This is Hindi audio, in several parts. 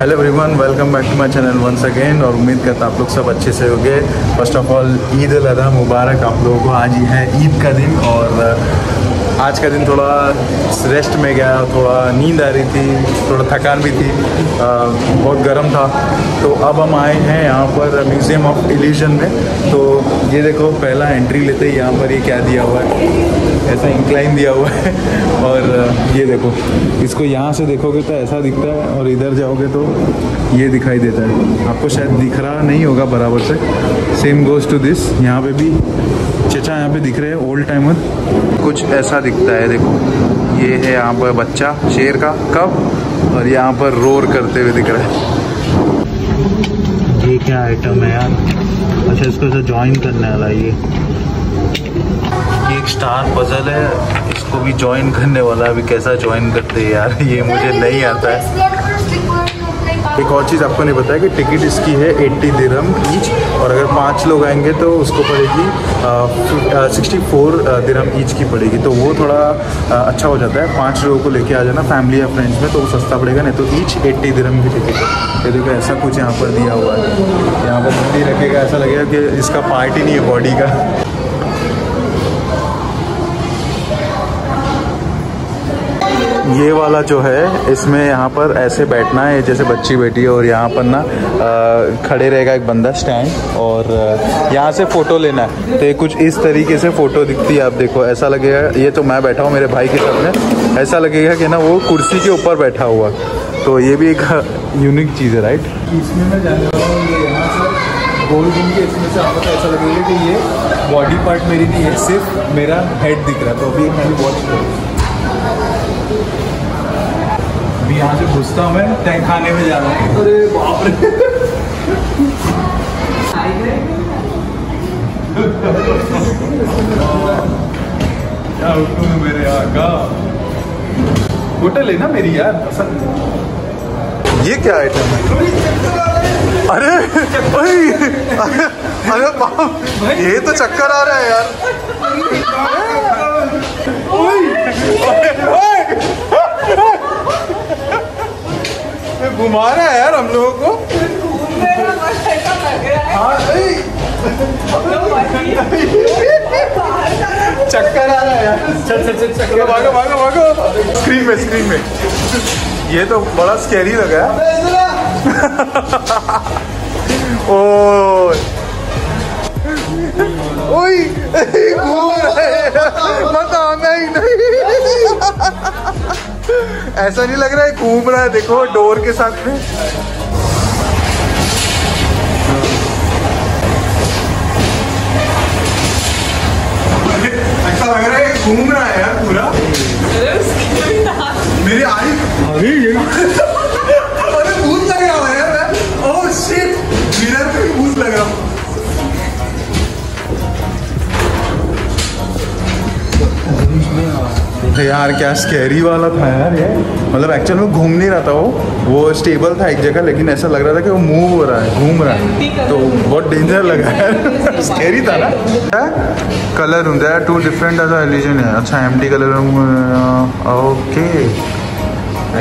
Hello everyone, welcome back to my channel once again. और उम्मीद करता आप लोग सब अच्छे से होंगे। First of all Eid ul Azha मुबारक आप लोगों को। आज ही है ईद का दिन और आज का दिन थोड़ा रेस्ट में गया, थोड़ा नींद आ रही थी, थोड़ा थकान भी थी, बहुत गर्म था। तो अब हम आए हैं यहाँ पर म्यूज़ियम ऑफ इल्यूजन में। तो ये देखो, पहला एंट्री लेते ही यहाँ पर ये क्या दिया हुआ है, ऐसा इंक्लाइन दिया हुआ है। और ये देखो, इसको यहाँ से देखोगे तो ऐसा दिखता है और इधर जाओगे तो ये दिखाई देता है। आपको शायद दिख रहा नहीं होगा बराबर से। Same goes to this. यहाँ पर भी चचा यहाँ पे दिख रहे हैं ओल्ड टाइमर, कुछ ऐसा दिखता है। देखो ये है यहाँ पर बच्चा शेर का कब, और यहाँ पर रोर करते हुए दिख रहा है। ये क्या आइटम है यार? अच्छा, इसको तो ज्वाइन करने वाला है। ये एक स्टार पजल है, इसको भी ज्वाइन करने वाला है। अभी कैसा ज्वाइन करते हैं यार, ये मुझे नहीं आता है। एक और चीज़ आपको नहीं पता है कि टिकट इसकी है 80 दिरहम ईच, और अगर 5 लोग आएंगे तो उसको पड़ेगी 64 दिरहम ईच की पड़ेगी। तो वो थोड़ा अच्छा हो जाता है। 5 लोगों को लेके आ जाना फैमिली या फ्रेंड्स में, तो वो सस्ता पड़ेगा। नहीं तो ईच 80 दिरहम की टिकट है। ये देखो ऐसा कुछ यहाँ पर दिया हुआ है। यहाँ पर बंदी रखेगा, ऐसा लगेगा कि इसका पार्ट ही नहीं है बॉडी का। ये वाला जो है, इसमें यहाँ पर ऐसे बैठना है जैसे बच्ची बैठी है, और यहाँ पर ना खड़े रहेगा एक बंदा स्टैंड, और यहाँ से फ़ोटो लेना है। तो ये कुछ इस तरीके से फ़ोटो दिखती है। आप देखो ऐसा लगेगा, ये तो मैं बैठा हूँ मेरे भाई के सामने, ऐसा लगेगा कि ना वो कुर्सी के ऊपर बैठा हुआ। तो ये भी एक यूनिक चीज़ है, राइट। इसमें मैं जान रहा हूँ, ये यहाँ से गोल घूम के इसमें से आपको ऐसा लगेगा कि ये बॉडी पार्ट मेरी नहीं है, सिर्फ मेरा हेड दिख रहा। तो अभी मैं वॉच करूँ, अभी यहाँ से घुसता हूँ मैं, तय खाने में जा रहा हूँ। अरे बाप रे, क्या उठू मेरे आका, होटल है ना मेरी यार। ये क्या आइटम है? अरे भाई, अरे बाप, ये तो चक्कर आ रहा है यार। घुमा रहा है यार हम लोगों को। चक्कर आ रहा है यार। चल भागो भागो भागो, स्क्रीन में स्क्रीन में। ये तो बड़ा स्कैरी लगा है। ओए घूम रहा है, मत आना ही नहीं। ऐसा नहीं लग रहा है, घूम रहा है। देखो डोर के साथ में ऐसा लग रहा है घूम रहा है यार पूरा। मेरी आई अरे भूत लग रहा है यार। ओह शिट, मिरर पे भूत लग रहा हूँ। यार क्या स्कैरी वाला था यार ये। मतलब एक्चुअल में घूम नहीं रहा था वो स्टेबल था एक जगह, लेकिन ऐसा लग रहा था कि वो मूव हो रहा है, घूम रहा है। तो बहुत डेंजर लगा यार। स्कैरी था ना। Colour room there are two different other illusion है। अच्छा, एम्प्टी कलर रूम, ओके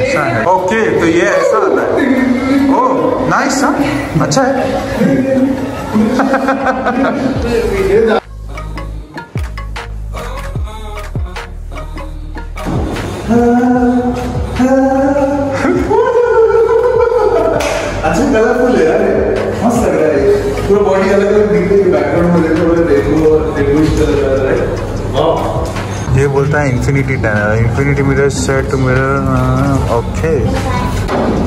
ऐसा है। ओके तो ये ऐसा आता है। ओह नाइस, हाँ अच्छा है। अच्छा कलरफुल है यार, मस्त लग रहा है। पूरा बॉडी अलग अलग दिख रही है, बैकग्राउंड में देखो बड़ा रेनबो और रेनबो चल रहा है। वाह, ये बोलता है infinity tunnel, infinity mirror set to mirror. Okay,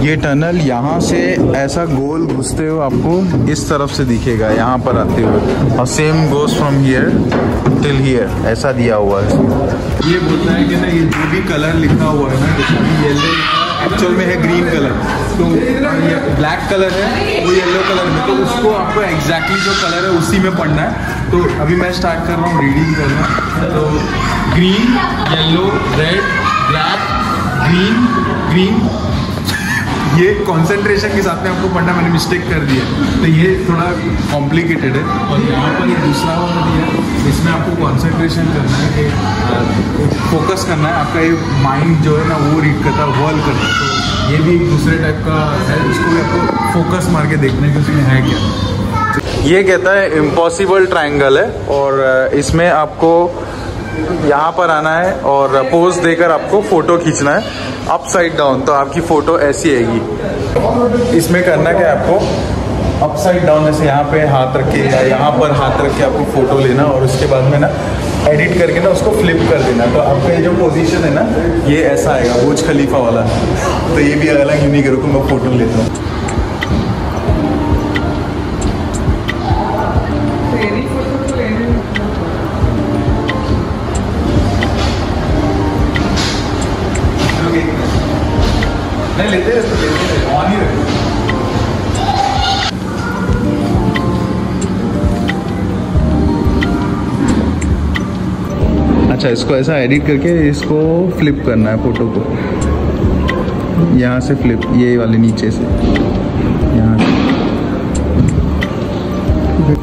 ये टनल यहाँ से ऐसा गोल घुसते हुए आपको इस तरफ से दिखेगा यहाँ पर आते हुए, और same goes from here till here, ऐसा दिया हुआ है। ये बोलता है कि ना, ये जो भी कलर लिखा हुआ है ना, येलो एक्चुअल में है ग्रीन कलर, तो ये ब्लैक कलर है वो येलो कलर में, तो उसको आपको एग्जैक्टली जो कलर है उसी में पढ़ना है। तो अभी मैं स्टार्ट कर रहा हूँ रीडिंग करना। तो green, yellow, red, black, green, green ये कंसंट्रेशन के साथ में आपको पढ़ना, मैंने मिस्टेक कर दी है, तो ये थोड़ा कॉम्प्लिकेटेड है। और यहाँ पर ये दूसरा वाला भी है, इसमें आपको कंसंट्रेशन करना है, कि फोकस करना है, आपका ये माइंड जो है ना वो रीड करता है, वर्ल करता है। तो ये भी एक दूसरे टाइप का है, उसको भी आपको फोकस मार के देखना है कि उसमें है क्या। ये कहता है इम्पॉसिबल ट्रायंगल है, और इसमें आपको यहाँ पर आना है और पोज देकर आपको फ़ोटो खींचना है अप साइड डाउन, तो आपकी फ़ोटो ऐसी आएगी। इसमें करना क्या है, आपको अप साइड डाउन जैसे यहाँ पे हाथ रख के या यहाँ पर हाथ रख के आपको फ़ोटो लेना, और उसके बाद में ना एडिट करके ना उसको फ्लिप कर देना, तो आपका ये जो पोजीशन है ना ये ऐसा आएगा, बुर्ज खलीफा वाला। तो ये भी अलग यूनिक है, मैं फ़ोटो लेता हूँ। अच्छा, इसको ऐसा एडिट करके इसको फ्लिप करना है फोटो को, यहाँ से फ्लिप, ये वाले नीचे से यहाँ से।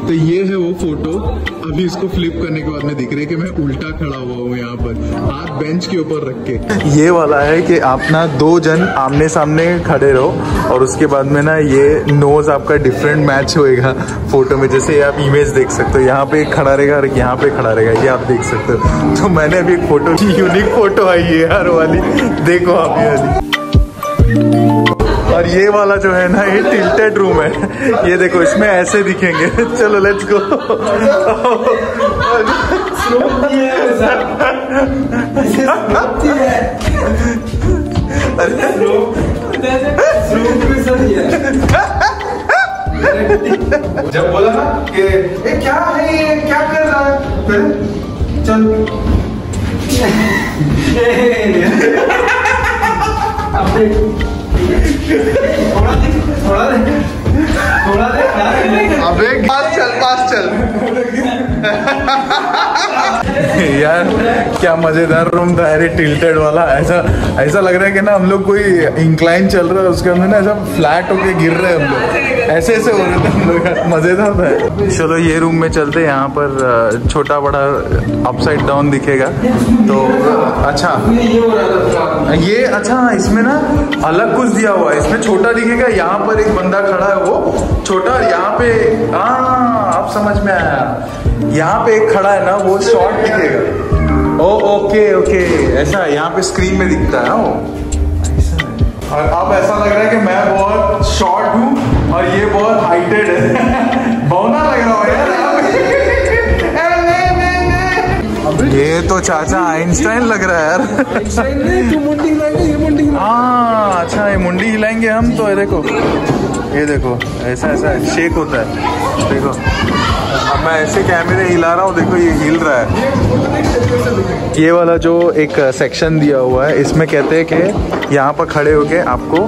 तो ये है वो फोटो, अभी इसको फ्लिप करने के बाद में दिख रहा है कि मैं उल्टा खड़ा हुआ हूँ यहाँ पर, हाथ बेंच के ऊपर रख के। ये वाला है कि आप ना दो जन आमने सामने खड़े रहो, और उसके बाद में ना ये नोज आपका डिफरेंट मैच होएगा फोटो में, जैसे आप इमेज देख सकते हो, यहाँ पे एक खड़ा रहेगा और यहाँ पे खड़ा रहेगा, ये आप देख सकते हो। तो मैंने अभी एक फोटो की यूनिक फोटो आई है यार वाली, देखो आप ये वाली। और ये वाला जो है ना ये टिल्टेड रूम है, ये देखो इसमें ऐसे दिखेंगे। चलो लेट्स गो। जब बोला ना कि ये क्या है, ये क्या कर रहा है, फिर चल अबे पास चल यार क्या मजेदार रूम था, अरे टिल्टेड वाला, ऐसा लग रहा है कि ना हम लोग कोई इंक्लाइन चल रहा है, उसके अंदर ना ऐसा फ्लैट होके गिर रहे हैं हम लोग, ऐसे हो रहे थे हम लोग, मजेदार था। चलो ये रूम में चलते, यहाँ पर छोटा बड़ा अपसाइड डाउन दिखेगा। तो अच्छा ये, अच्छा इसमें ना अलग कुछ दिया हुआ है, इसमें छोटा दिखेगा, यहाँ पर एक बंदा खड़ा है वो छोटा, और यहाँ पे आप समझ में आया, यहाँ पे एक खड़ा है ना वो शॉर्ट दिखेगा। ओ ओके ऐसा यहाँ पे स्क्रीन में दिखता है ना वो, ऐसा है। और अब ऐसा लग रहा है कि मैं बहुत शॉर्ट हूँ और ये बहुत हाइटेड है, बौना लग रहा है यार। ये तो चाचा आइंस्टाइन लग रहा है यार। हाँ अच्छा, ये मुंडी हिलाएंगे हम तो, ये देखो ऐसा शेक होता है, देखो अब मैं ऐसे कैमरे हिला रहा हूँ, देखो ये हिल रहा है। ये वाला जो एक सेक्शन दिया हुआ है, इसमें कहते हैं कि यहाँ पर खड़े होके आपको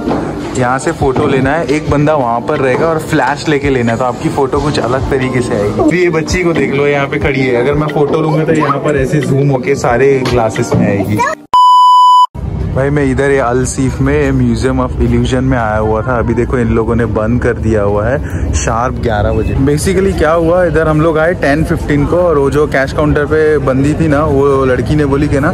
यहाँ से फोटो लेना है, एक बंदा वहाँ पर रहेगा और फ्लैश लेके लेना है, तो आपकी फोटो कुछ अलग तरीके से आएगी। ये बच्ची को देख लो, यहाँ पे खड़ी है, अगर मैं फोटो लूंगा तो यहाँ पर ऐसे जूम होके सारे ग्लासेस में आएगी। भाई मैं इधर ये अल सीफ में म्यूजियम ऑफ इल्यूजन में आया हुआ था, अभी देखो इन लोगों ने बंद कर दिया हुआ है शार्प 11 बजे। बेसिकली क्या हुआ, इधर हम लोग आए 10:15 को, और वो जो कैश काउंटर पे बंदी थी ना, वो लड़की ने बोली कि ना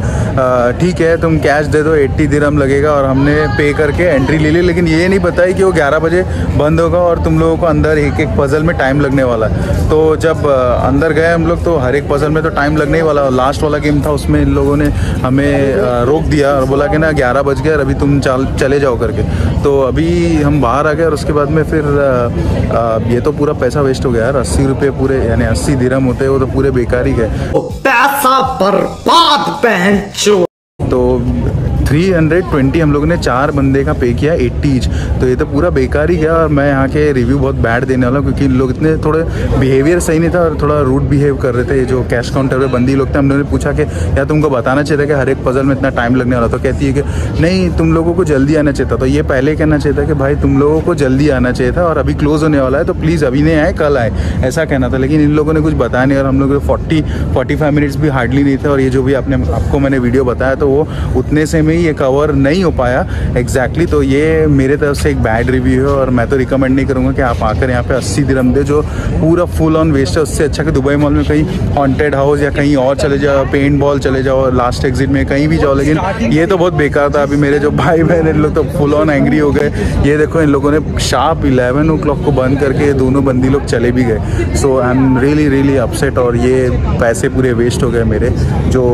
ठीक है तुम कैश दे दो, 80 दिरहम लगेगा, और हमने पे करके एंट्री ले ली, लेकिन ये नहीं बताई कि वो 11 बजे बंद होगा और तुम लोगों को अंदर एक एक पज़ल में टाइम लगने वाला है। तो जब अंदर गए हम लोग तो हर एक पज़ल में तो टाइम लगने ही वाला, लास्ट वाला गेम था उसमें इन लोगों ने हमें रोक दिया और बोला कि 11 बज गए और अभी तुम चले जाओ करके। तो अभी हम बाहर आ गए, और उसके बाद में फिर ये तो पूरा पैसा वेस्ट हो गया यार, 80 रुपये पूरे, यानी 80 दिरहम होते हैं वो तो पूरे बेकार ही गए, पैसा बर्बाद पहन। तो 320 हम लोगों ने 4 बंदे का पे किया 80 ईच, तो ये तो पूरा बेकार ही गया। और मैं यहाँ के रिव्यू बहुत बैड देने वाला हूँ, क्योंकि लोग इतने थोड़े बिहेवियर सही नहीं था और थोड़ा रूड बिहेव कर रहे थे। जो कैश काउंटर पे बंदी लोग थे, हम लोगों ने पूछा कि यार तुमको बताना चाहिए था कि हर एक पजल में इतना टाइम लगने वाला, तो कहती है कि नहीं तुम लोगों को जल्दी आना चाहिए था। तो ये पहले कहना चाहिए था कि भाई तुम लोगों को जल्दी आना चाहिए था और अभी क्लोज़ होने वाला है, तो प्लीज़ अभी नहीं आए कल आए, ऐसा कहना था। लेकिन इन लोगों ने कुछ बताया नहीं, और हम लोग 45 मिनट्स भी हार्डली नहीं थे। और ये जो भी आपने आपको मैंने वीडियो बताया, तो वो उतने से में भी ये कवर नहीं हो पाया एग्जैक्टली तो ये मेरे तरफ से एक बैड रिव्यू है और मैं तो रिकमेंड नहीं करूँगा कि आप आकर यहाँ पे 80 दिरहम दे जो पूरा फुल ऑन वेस्ट है। उससे अच्छा कि दुबई मॉल में कहीं हॉन्टेड हाउस या कहीं और चले जाओ, पेंट बॉल चले जाओ, लास्ट एग्जिट में कहीं भी जाओ। लेकिन ये तो बहुत बेकार था। अभी मेरे जो भाई बहन इन लोग तो फुल ऑन एंग्री हो गए। ये देखो इन लोगों ने शार्प 11 o'clock को बंद करके दोनों बंदी लोग चले भी गए। So I am really upset और ये पैसे पूरे वेस्ट हो गए मेरे, जो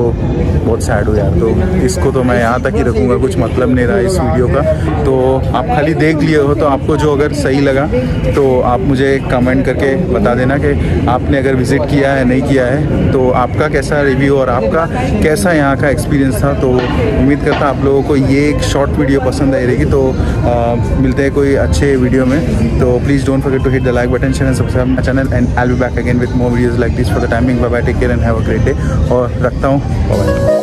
बहुत सैड हो यार। तो इसको तो मैं यहाँ तक ही रखूँगा, कुछ मतलब नहीं रहा इस वीडियो का। तो आप खाली देख लिए हो तो आपको जो अगर सही लगा तो आप मुझे कमेंट करके बता देना कि आपने अगर विज़िट किया है नहीं किया है, तो आपका कैसा रिव्यू और आपका कैसा यहाँ का एक्सपीरियंस था। तो उम्मीद करता आप लोगों को ये एक शॉर्ट वीडियो पसंद आई रहेगी। तो मिलते हैं कोई अच्छे वीडियो में। तो please don't forget to hit the like button, share and subscribe my channel and I will be back again with more videos like this. For the timing bye bye, take care and have a great day. और रखता हूँ, बाय बाय।